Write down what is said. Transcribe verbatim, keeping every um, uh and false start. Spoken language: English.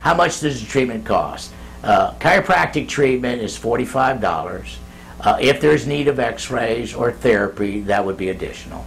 How much does the treatment cost? Uh, chiropractic treatment is forty-five dollars. Uh, if there's need of x-rays or therapy, that would be additional.